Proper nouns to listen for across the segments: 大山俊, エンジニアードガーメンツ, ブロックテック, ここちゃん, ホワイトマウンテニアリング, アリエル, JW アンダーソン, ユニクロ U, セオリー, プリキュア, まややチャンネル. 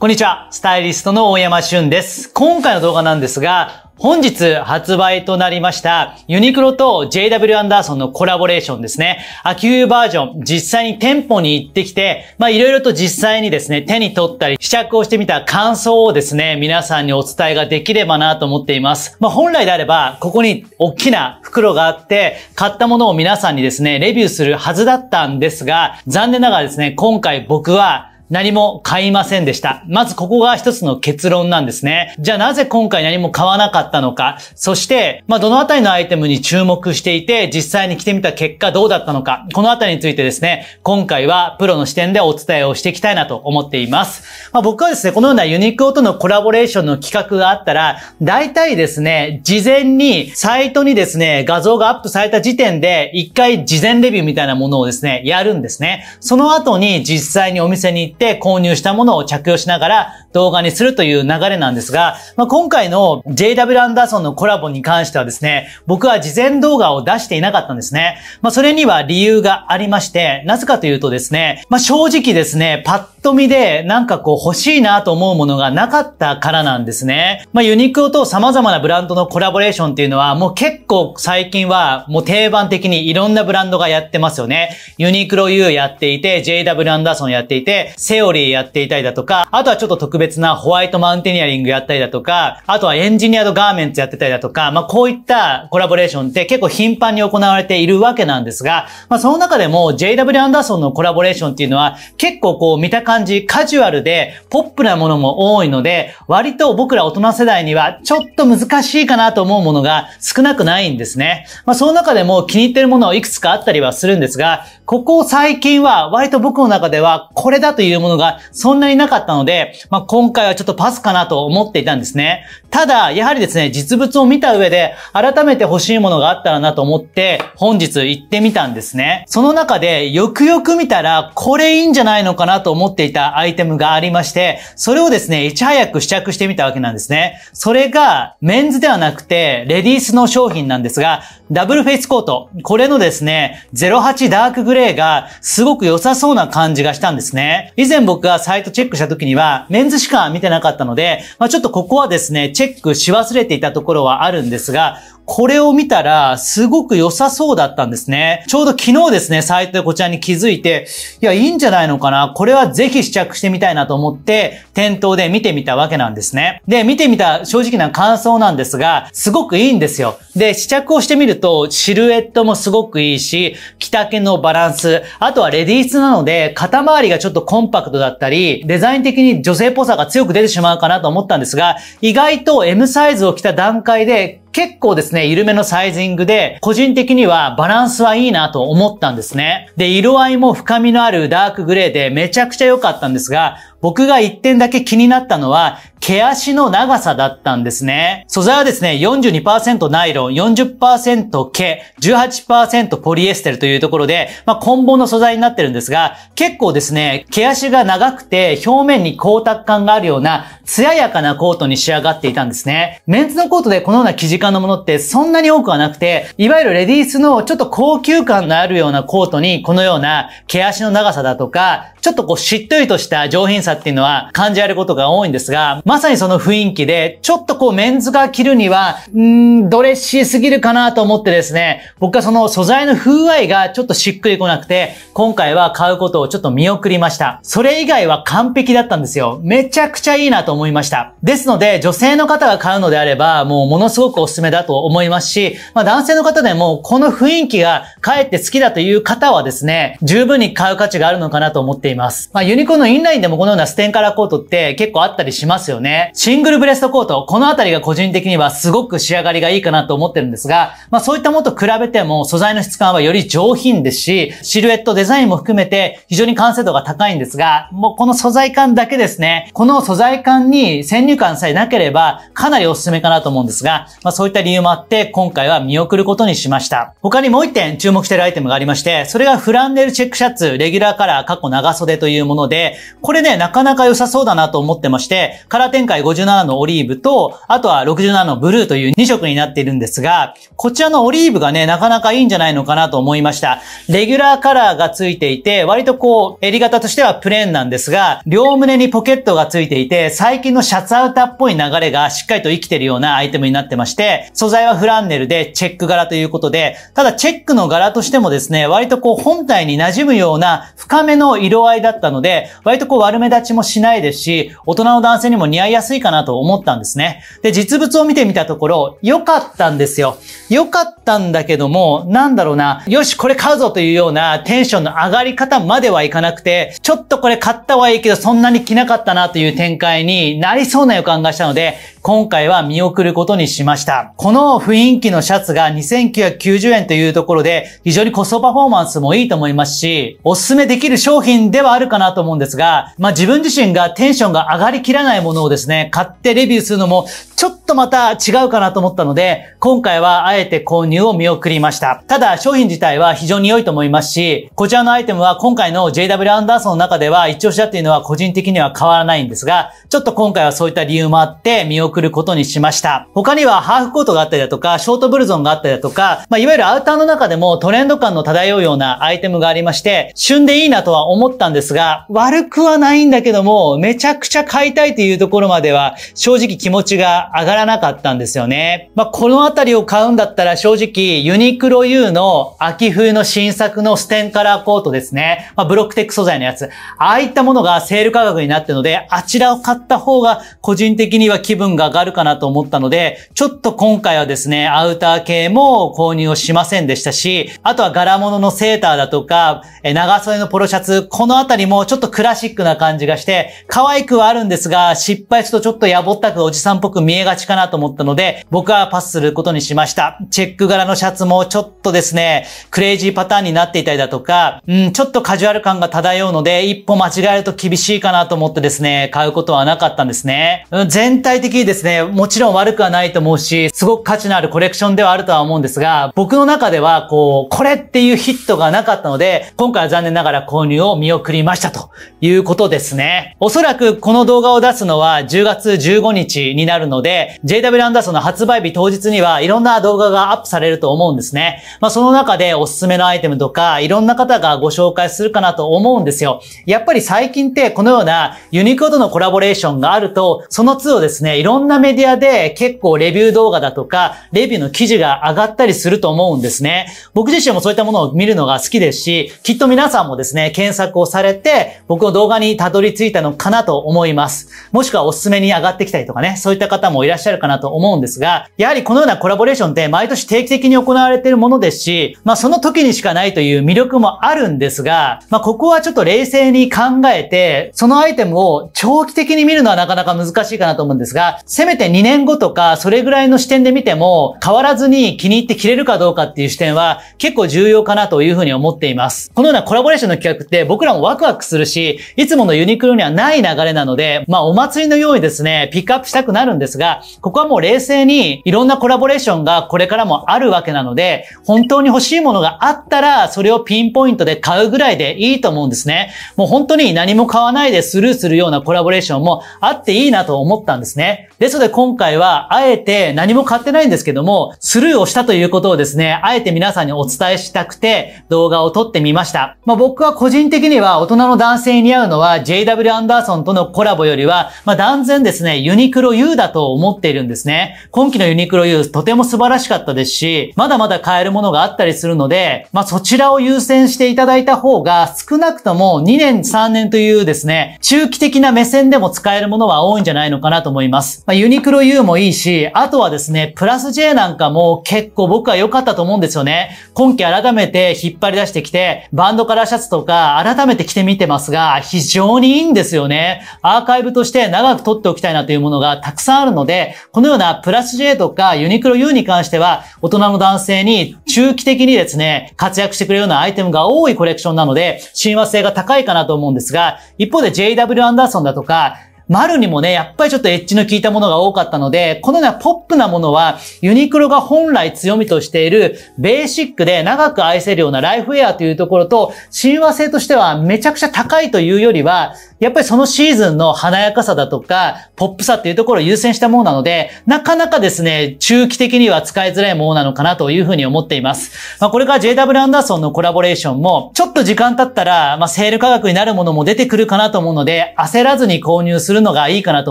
こんにちは。スタイリストの大山俊です。今回の動画なんですが、本日発売となりましたユニクロと JW アンダーソンのコラボレーションですね。秋冬バージョン、実際に店舗に行ってきて、いろいろと実際にですね、手に取ったり試着をしてみた感想をですね、皆さんにお伝えができればなと思っています。本来であれば、ここに大きな袋があって、買ったものを皆さんにですね、レビューするはずだったんですが、残念ながらですね、今回僕は何も買いませんでした。まずここが一つの結論なんですね。じゃあなぜ今回何も買わなかったのか。そして、どのあたりのアイテムに注目していて、実際に着てみた結果どうだったのか。このあたりについてですね、今回はプロの視点でお伝えをしていきたいなと思っています。僕はですね、このようなユニクロとのコラボレーションの企画があったら、大体ですね、事前にサイトにですね、画像がアップされた時点で、一回事前レビューみたいなものをですね、やるんですね。その後に実際にお店に行って、購入したものを着用しながら動画にするという流れなんですが、今回の JW アンダーソンのコラボに関してはですね、僕は事前動画を出していなかったんですね。それには理由がありまして、なぜかというとですね、正直ですね、パッと見でなんかこう欲しいなと思うものがなかったからなんですね。ユニクロと様々なブランドのコラボレーションっていうのはもう結構最近はもう定番的にいろんなブランドがやってますよね。ユニクロ U やっていて、JW アンダーソンやっていて、セオリーやっていたりだとか、あとはちょっと特別なホワイトマウンテニアリングやったりだとか、あとはエンジニアードガーメンツやってたりだとか、こういったコラボレーションって結構頻繁に行われているわけなんですが、その中でも JW アンダーソンのコラボレーションっていうのは結構こう見た感じカジュアルでポップなものも多いので、割と僕ら大人世代にはちょっと難しいかなと思うものが少なくないんですね。その中でも気に入ってるものはいくつかあったりはするんですが、ここ最近は割と僕の中ではこれだというものがそんなになかったので、今回はちょっとパスかなと思っていたんですね。ただ、やはりですね、実物を見た上で改めて欲しいものがあったらなと思って本日行ってみたんですね。その中でよくよく見たらこれいいんじゃないのかなと思っていたアイテムがありまして、それをですね、いち早く試着してみたわけなんですね。それがメンズではなくてレディースの商品なんですが、ダブルフェイスコート。これのですね、08ダークグレーがすごく良さそうな感じがしたんですね。以前僕がサイトチェックした時にはメンズしか見てなかったので、ちょっとここはですね、チェックし忘れていたところはあるんですが、これを見たらすごく良さそうだったんですね。ちょうど昨日ですね、サイトでこちらに気づいて、いや、いいんじゃないのかな。これはぜひ試着してみたいなと思って、店頭で見てみたわけなんですね。で、見てみた正直な感想なんですが、すごくいいんですよ。で、試着をしてみると、シルエットもすごくいいし、着丈のバランス、あとはレディースなので、肩周りがちょっとコンパクトだったり、デザイン的に女性っぽさが強く出てしまうかなと思ったんですが、意外と M サイズを着た段階で、結構ですね、緩めのサイジングで、個人的にはバランスはいいなと思ったんですね。で、色合いも深みのあるダークグレーでめちゃくちゃ良かったんですが、僕が一点だけ気になったのは、毛足の長さだったんですね。素材はですね、42% ナイロン、40% 毛、18% ポリエステルというところで、混紡の素材になってるんですが、結構ですね、毛足が長くて表面に光沢感があるような、艶やかなコートに仕上がっていたんですね。メンズのコートでこのような生地感のものってそんなに多くはなくて、いわゆるレディースのちょっと高級感のあるようなコートに、このような毛足の長さだとか、ちょっとこうしっとりとした上品さっていうのは感じられることが多いんですが、まさにその雰囲気で、ちょっとこうメンズが着るには、ドレッシーすぎるかなと思ってですね、僕はその素材の風合いがちょっとしっくりこなくて、今回は買うことをちょっと見送りました。それ以外は完璧だったんですよ。めちゃくちゃいいなと思いました。ですので、女性の方が買うのであれば、もうものすごくおすすめだと思いますし、男性の方でもこの雰囲気がかえって好きだという方はですね、十分に買う価値があるのかなと思っています。ユニクロのインラインでもこのようなステンカラーコートって結構あったりしますよね。シングルブレストコート、このあたりが個人的にはすごく仕上がりがいいかなと思ってるんですが、そういったものと比べても素材の質感はより上品ですし、シルエットデザインも含めて非常に完成度が高いんですが、もうこの素材感だけですね、この素材感に先入観さえなければかなりおすすめかなと思うんですが、そういった理由もあって今回は見送ることにしました。他にもう一点注目しているアイテムがありまして、それがフランネルチェックシャツ、レギュラーカラー、過去長袖というもので、これね、ななかなか良さそうだなと思ってまして、カラー展開57のオリーブと、あとは67のブルーという2色になっているんですが、こちらのオリーブがね、なかなかいいんじゃないのかなと思いました。レギュラーカラーがついていて、割とこう、襟型としてはプレーンなんですが、両胸にポケットがついていて、最近のシャツアウターっぽい流れがしっかりと生きているようなアイテムになってまして、素材はフランネルでチェック柄ということで、ただチェックの柄としてもですね、割とこう、本体に馴染むような深めの色合いだったので、割とこう悪目立ちもしないですし、大人の男性にも似合いやすいかなと思ったんですね。で、実物を見てみたところ、良かったんですよ。良かったんだけども、なんだろうな、よし、これ買うぞというようなテンションの上がり方まではいかなくて、ちょっとこれ買ったはいいけど、そんなに着なかったなという展開になりそうな予感がしたので、今回は見送ることにしました。この雰囲気のシャツが2990円というところで、非常にコストパフォーマンスもいいと思いますし、おすすめできる商品ではあるかなと思うんですが、自分自身がテンションが上がりきらないものをですね、買ってレビューするのもちょっとまた違うかなと思ったので、今回はあえて購入を見送りました。ただ商品自体は非常に良いと思いますし、こちらのアイテムは今回の JW アンダーソンの中では一押しだっていうのは個人的には変わらないんですが、ちょっと今回はそういった理由もあって見送ることにしました。他にはハーフコートがあったりだとか、ショートブルゾンがあったりだとか、いわゆるアウターの中でもトレンド感の漂うようなアイテムがありまして、旬でいいなとは思ったんですが、悪くはないんだけども、めちゃくちゃ買いたいというところまでは正直気持ちが上がらなかったんですよね。このあたりを買うんだったら正直ユニクロ U の秋冬の新作のステンカラーコートですね。ブロックテック素材のやつ。ああいったものがセール価格になってるので、あちらを買った方が個人的には気分が上がるかなと思ったので、ちょっと今回はですね、アウター系も購入をしませんでしたし、あとは柄物のセーターだとか、長袖のポロシャツ、このあたりもちょっとクラシックな感じがして、可愛くはあるんですが、失敗するとちょっとやぼったくおじさんっぽく見えがちかなと思ったので、僕はパスすることにしました。チェック柄のシャツもちょっとですね、クレイジーパターンになっていたりだとか、ちょっとカジュアル感が漂うので、一歩間違えると厳しいかなと思ってですね、買うことはなかったんですね。全体的にですね、もちろん悪くはないと思うし、すごく価値のあるコレクションではあるとは思うんですが、僕の中ではこれっていうヒットがなかったので、今回は残念ながら購入を見送りましたということですね。おそらくこの動画を出すのは10月15日になるので、JW アンダーソンの発売日当日にはいろんな動画がアップされると思うんですね。その中でおすすめのアイテムとか、いろんな方がご紹介するかなと思うんですよ。やっぱり最近ってこのようなユニクロとのコラボレーションがあると、その都度ですね、いろんなメディアで結構レビュー動画だとか、レビューの記事が上がったりすると思うんですね。僕自身もそういったものを見るのが好きですし、きっと皆さんもですね、検索をされて、僕の動画にたどり着いたのかなと思います。もしくはおすすめに上がってきたりとかね、そういった方もいらっしゃるかなと思うんですが、やはりこのようなコラボレーションって毎年定期的に行われているものですし、その時にしかないという魅力もあるんですが、ここはちょっと冷静に考えて、そのアイテムを長期的に見るのはなかなか難しいかなと思うんですが、せめて2年後とか、それぐらいの視点で見ても、変わらずに気に入って着れるかどうかっていう視点は結構重要かなというふうに思っています。このようなコラボレーションの企画って僕らもワクワクするし、いつものユニクロにはない流れなので、お祭りのようにですね、ピックアップしたくなるんですが、ここはもう冷静にいろんなコラボレーションがこれからもあるわけなので、本当に欲しいものがあったら、それをピンポイントで買うぐらいでいいと思うんですね。もう本当に何も買わないでスルーするようなコラボレーションもあっていいなと思ったんですね。ですので今回は、あえて何も買ってないんですけども、スルーをしたということをですね、あえて皆さんにお伝えしたくて動画を撮ってみました。僕は個人的には大人の男性に似合うのは JW アンダーソンとのコラボよりは、断然ですね、ユニクロ U だと思っているんですね。今期のユニクロ U とても素晴らしかったですし、まだまだ買えるものがあったりするので、そちらを優先していただいた方が少なくとも2年3年というですね、中期的な目線でも使えるものは多いんじゃないのかなと思います。ユニクロ U もいいし、あとはですね、プラス J なんかも結構僕は良かったと思うんですよね。今期改めて引っ張り出してきて、バンドカラーシャツとか改めて着てみてますが、非常にいいんですよね。アーカイブとして長く撮っておきたいなというものがたくさんあるので、このようなプラス J とかユニクロ U に関しては、大人の男性に中期的にですね、活躍してくれるようなアイテムが多いコレクションなので、親和性が高いかなと思うんですが、一方で JW アンダーソンだとか、丸にもね、やっぱりちょっとエッジの効いたものが多かったので、このようなポップなものは、ユニクロが本来強みとしている、ベーシックで長く愛せるようなライフウェアというところと、親和性としてはめちゃくちゃ高いというよりは、やっぱりそのシーズンの華やかさだとか、ポップさっていうところを優先したものなので、なかなかですね、中期的には使いづらいものなのかなというふうに思っています。まあ、これから JW アンダーソンのコラボレーションも、ちょっと時間経ったら、まあ、セール価格になるものも出てくるかなと思うので、焦らずに購入するのがいいかなと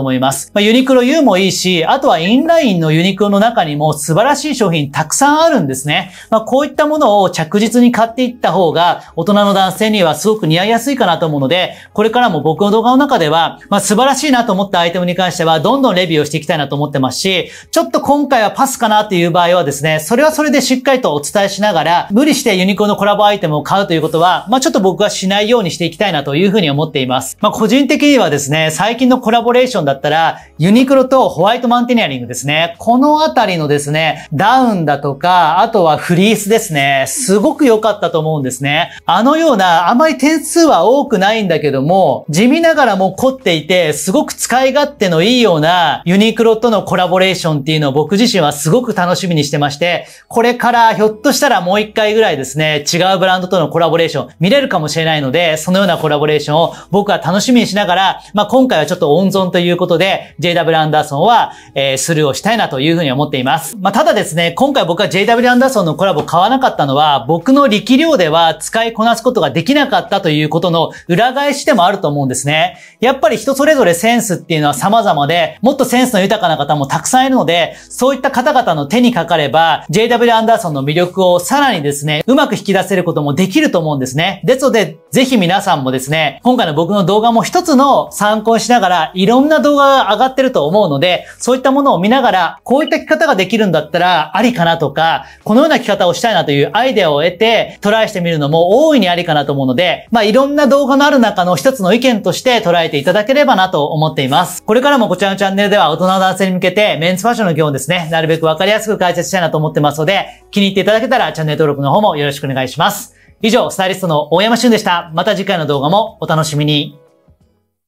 思います。まあ、ユニクロ U もいいし、あとはインラインのユニクロの中にも素晴らしい商品たくさんあるんですね。まあ、こういったものを着実に買っていった方が、大人の男性にはすごく似合いやすいかなと思うので、これからも僕の動画の中では、まあ、素晴らしいなと思ったアイテムに関しては、どんどんレビューをしていきたいなと思ってますし、ちょっと今回はパスかなっていう場合はですね、それはそれでしっかりとお伝えしながら、無理してユニクロのコラボアイテムを買うということは、まあ、ちょっと僕はしないようにしていきたいなというふうに思っています。まあ、個人的にはですね、最近のコラボレーションだったら、ユニクロとホワイトマンテニアリングですね。このあたりのですね、ダウンだとか、あとはフリースですね。すごく良かったと思うんですね。あのような、あまり点数は多くないんだけども、地味ながらも凝っていて、すごく使い勝手のいいようなユニクロとのコラボレーションっていうのを僕自身はすごく楽しみにしてまして、これからひょっとしたらもう一回ぐらいですね、違うブランドとのコラボレーション見れるかもしれないので、そのようなコラボレーションを僕は楽しみにしながら、まあ、今回はちょっと温存ということで、JW アンダーソンは、スルーをしたいなというふうに思っています。まあ、ただですね、今回僕は JW アンダーソンのコラボ買わなかったのは、僕の力量では使いこなすことができなかったということの裏返しでもあると思うんですね。やっぱり人それぞれセンスっていうのは様々で、もっとセンスの豊かな方もたくさんいるので、そういった方々の手にかかれば、JW アンダーソンの魅力をさらにですね、うまく引き出せることもできると思うんですね。ですので、ぜひ皆さんもですね、今回の僕の動画も一つの参考にしながら、いろんな動画が上がってると思うので、そういったものを見ながら、こういった着方ができるんだったら、ありかなとか、このような着方をしたいなというアイデアを得て、トライしてみるのも大いにありかなと思うので、まあ、いろんな動画のある中の一つの意見として捉えていただければなと思っています。これからもこちらのチャンネルでは、大人の男性に向けて、メンズファッションの基本ですね、なるべくわかりやすく解説したいなと思ってますので、気に入っていただけたら、チャンネル登録の方もよろしくお願いします。以上、スタイリストの大山俊でした。また次回の動画もお楽しみに。